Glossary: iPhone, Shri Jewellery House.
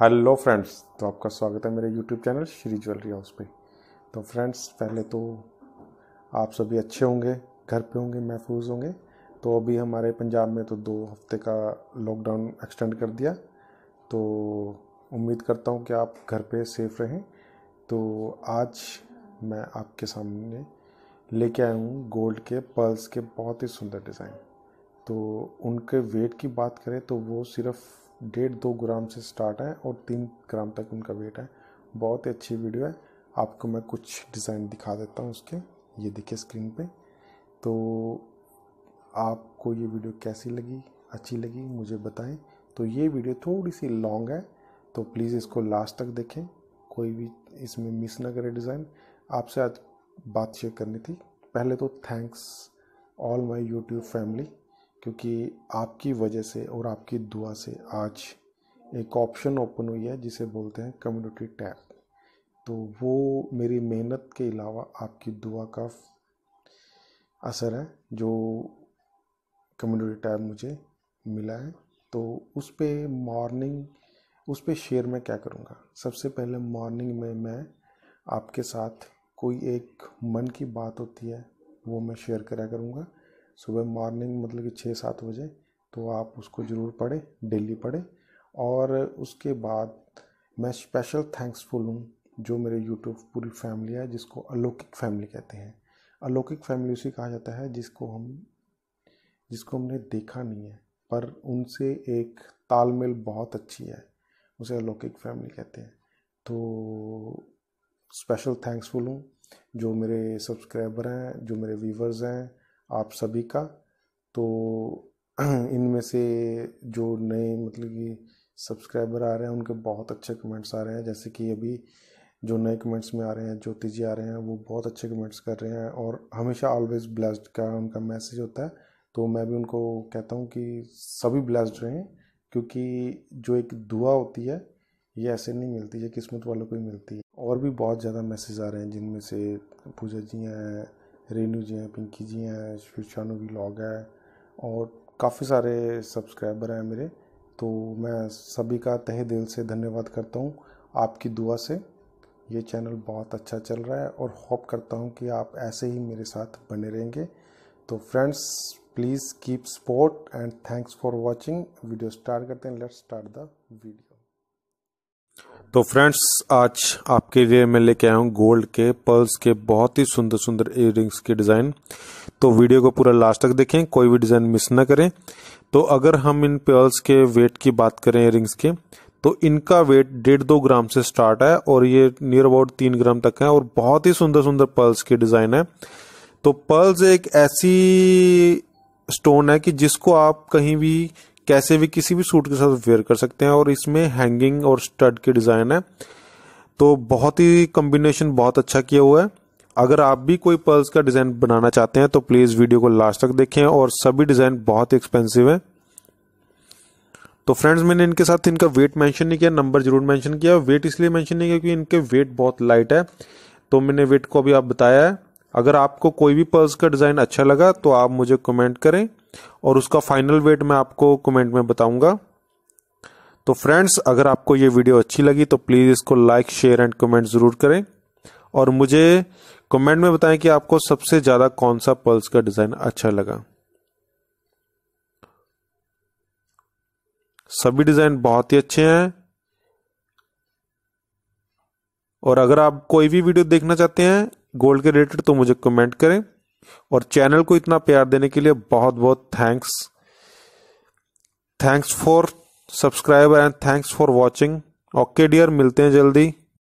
Hello friends, तो आपका स्वागत है मेरे YouTube channel Shri jewellery house पे। तो फ्रेंड्स, पहले तो आप सभी अच्छे होंगे, घर पे होंगे, महफूज होंगे। तो अभी हमारे पंजाब में तो 2 हफ्ते का लॉकडाउन एक्सटेंड कर दिया, तो उम्मीद करता हूँ कि आप घर पे सेफ़ रहें। तो आज मैं आपके सामने लेके आया हूँ गोल्ड के पर्ल्स के बहुत ही सुंदर डिज़ाइन। तो उनके वेट की बात करें तो वो सिर्फ 1.5-2 ग्राम से स्टार्ट है और 3 ग्राम तक उनका वेट है। बहुत ही अच्छी वीडियो है, आपको मैं कुछ डिज़ाइन दिखा देता हूँ उसके। ये देखिए स्क्रीन पे। तो आपको ये वीडियो कैसी लगी, अच्छी लगी मुझे बताएं। तो ये वीडियो थोड़ी सी लॉन्ग है, तो प्लीज़ इसको लास्ट तक देखें, कोई भी इसमें मिस ना करें डिज़ाइन। आपसे आज बात शेयर करनी थी। पहले तो thanks all my YouTube family, क्योंकि आपकी वजह से और आपकी दुआ से आज एक ऑप्शन ओपन हुई है जिसे बोलते हैं कम्युनिटी टैब। तो वो मेरी मेहनत के अलावा आपकी दुआ का असर है। जो कम्युनिटी टैब मुझे मिला है, तो उस पे शेयर मैं क्या करूँगा। सबसे पहले मॉर्निंग में मैं आपके साथ कोई एक मन की बात होती है वो मैं शेयर करा करूँगा सुबह मॉर्निंग, मतलब कि 6-7 बजे। तो आप उसको ज़रूर पढ़ें, डेली पढ़ें। और उसके बाद मैं स्पेशल थैंक्सफुल हूँ जो मेरे यूट्यूब पूरी फैमिली है, जिसको अलौकिक फैमिली कहते हैं। अलौकिक फैमिली उसी कहा जाता है जिसको हमने देखा नहीं है, पर उनसे एक तालमेल बहुत अच्छी है, उसे अलौकिक फैमिली कहते हैं। तो स्पेशल थैंक्सफुल हूँ जो मेरे सब्सक्राइबर हैं, जो मेरे व्यूवर्स हैं, आप सभी का। तो इनमें से जो नए मतलब कि सब्सक्राइबर आ रहे हैं, उनके बहुत अच्छे कमेंट्स आ रहे हैं। जैसे कि अभी जो नए कमेंट्स में आ रहे हैं, ज्योति जी आ रहे हैं, वो बहुत अच्छे कमेंट्स कर रहे हैं और हमेशा ऑलवेज ब्लेस्ड का उनका मैसेज होता है। तो मैं भी उनको कहता हूँ कि सभी ब्लेस्ड रहें, क्योंकि जो एक दुआ होती है ये ऐसे नहीं मिलती, ये किस्मत वालों को ही मिलती है। और भी बहुत ज़्यादा मैसेज आ रहे हैं, जिनमें से पूजा जी हैं, रेनू जी हैं, पिंकी जी हैं, शानू व्लॉग है और काफ़ी सारे सब्सक्राइबर हैं मेरे। तो मैं सभी का तहे दिल से धन्यवाद करता हूँ। आपकी दुआ से ये चैनल बहुत अच्छा चल रहा है और होप करता हूँ कि आप ऐसे ही मेरे साथ बने रहेंगे। तो friends, please keep support and thanks for watching. Video start करते हैं, लेट्स स्टार्ट द वीडियो। तो फ्रेंड्स, आज आपके लिए मैं लेके आया हूँ गोल्ड के पर्ल्स के बहुत ही सुंदर सुंदर इयररिंग्स के डिज़ाइन। तो वीडियो को पूरा लास्ट तक देखें, कोई भी डिज़ाइन मिस ना करें। तो अगर हम इन पर्ल्स के वेट की बात करें इयररिंग्स के, तो इनका वेट 1.5-2 ग्राम से स्टार्ट है और ये नियर अबाउट 3 ग्राम तक है और बहुत ही सुंदर सुंदर पर्ल्स के डिज़ाइन है। तो पर्ल्स एक ऐसी स्टोन है कि जिसको आप कहीं भी, कैसे भी, किसी भी सूट के साथ वेयर कर सकते हैं और इसमें हैंगिंग और स्टड के डिज़ाइन है। तो बहुत ही कॉम्बिनेशन बहुत अच्छा किया हुआ है। अगर आप भी कोई पर्ल्स का डिज़ाइन बनाना चाहते हैं तो प्लीज़ वीडियो को लास्ट तक देखें। और सभी डिज़ाइन बहुत एक्सपेंसिव है। तो फ्रेंड्स, मैंने इनके साथ इनका वेट मेंशन नहीं किया, नंबर जरूर मेंशन किया। वेट इसलिए मेंशन नहीं किया क्योंकि इनके वेट बहुत लाइट है, तो मैंने वेट को अभी आप बताया है। अगर आपको कोई भी पर्ल्स का डिज़ाइन अच्छा लगा तो आप मुझे कमेंट करें और उसका फाइनल वेट मैं आपको कमेंट में बताऊंगा। तो फ्रेंड्स, अगर आपको ये वीडियो अच्छी लगी तो प्लीज़ इसको लाइक, शेयर एंड कमेंट ज़रूर करें और मुझे कमेंट में बताएं कि आपको सबसे ज़्यादा कौन सा पर्ल्स का डिज़ाइन अच्छा लगा। सभी डिज़ाइन बहुत ही अच्छे हैं। और अगर आप कोई भी वीडियो देखना चाहते हैं गोल्ड के रिलेटेड तो मुझे कमेंट करें। और चैनल को इतना प्यार देने के लिए बहुत बहुत thanks. Thanks for subscribe and thanks for watching. Okay dear, मिलते हैं जल्दी।